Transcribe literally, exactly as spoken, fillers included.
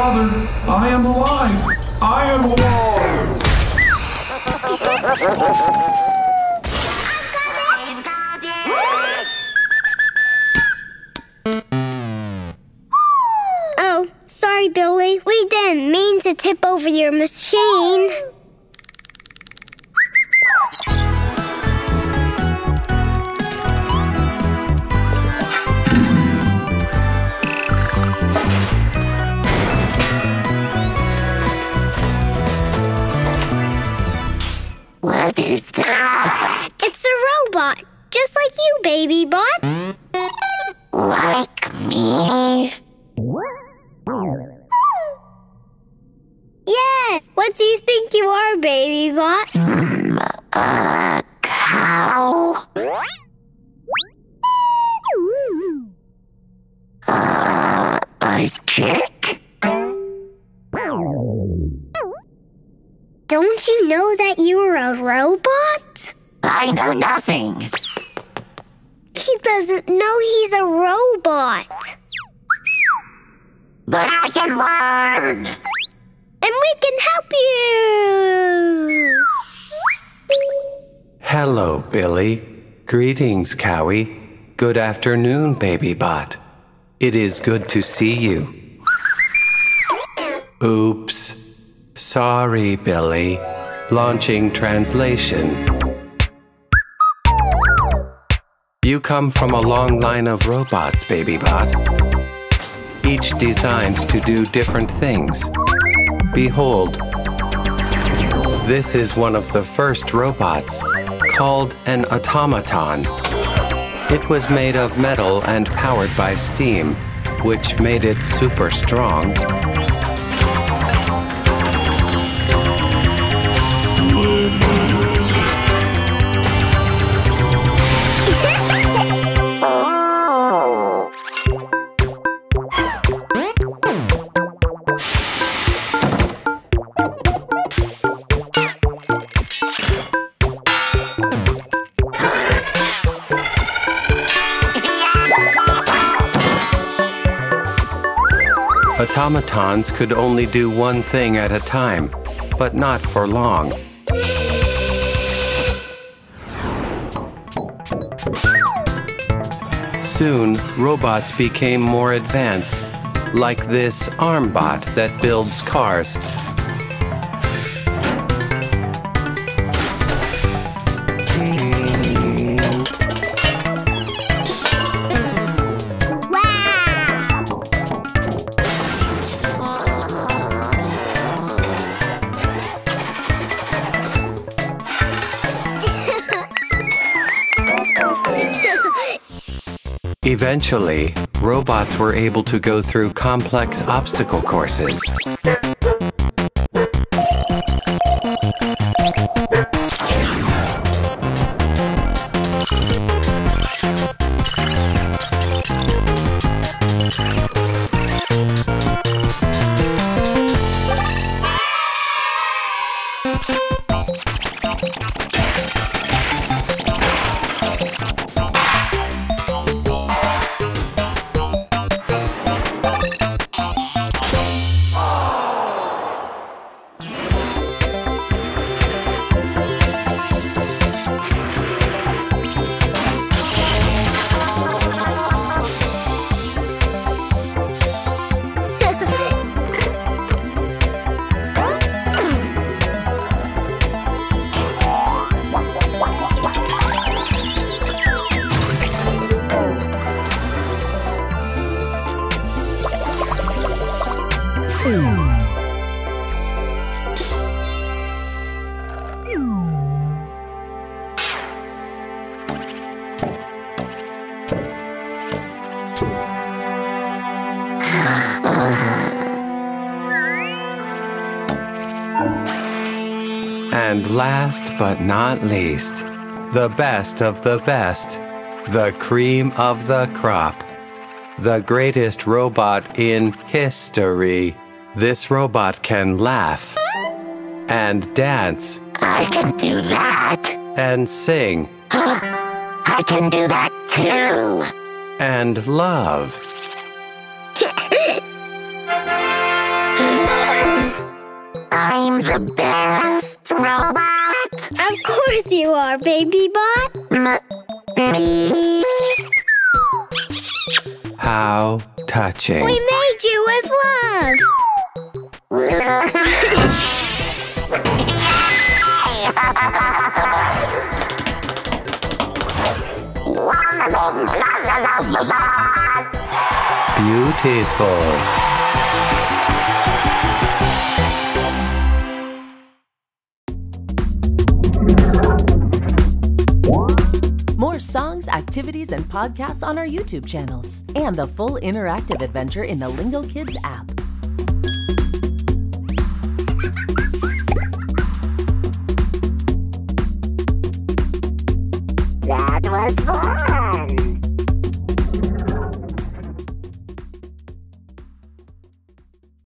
Father, I am alive. I am alive. I've got it. I've got it. Oh, sorry, Billy. We didn't mean to tip over your machine. What is that? It's a robot, just like you, Baby Bot. Like me? Yes, what do you think you are, Baby Bot? Mm, a cow? Uh, a chick? Don't you know that you are a robot? I know nothing. He doesn't know he's a robot. But I can learn. And we can help you. Hello, Billy. Greetings, Cowie. Good afternoon, Baby Bot. It is good to see you. Oops. Sorry, Billy. Launching translation. You come from a long line of robots, Baby Bot. Each designed to do different things. Behold, this is one of the first robots, called an automaton. It was made of metal and powered by steam, which made it super strong. Automatons could only do one thing at a time, but not for long. Soon, robots became more advanced, like this arm bot that builds cars. Eventually, robots were able to go through complex obstacle courses. And last but not least, the best of the best, the cream of the crop, the greatest robot in history. This robot can laugh and dance. I can do that. And sing. I can do that too. And love. I'm the best robot. Of course you are, Baby Bot. M- me? How touching. We made you with love. Beautiful. More songs, activities, and podcasts on our YouTube channels, and the full interactive adventure in the Lingokids app. That was fun!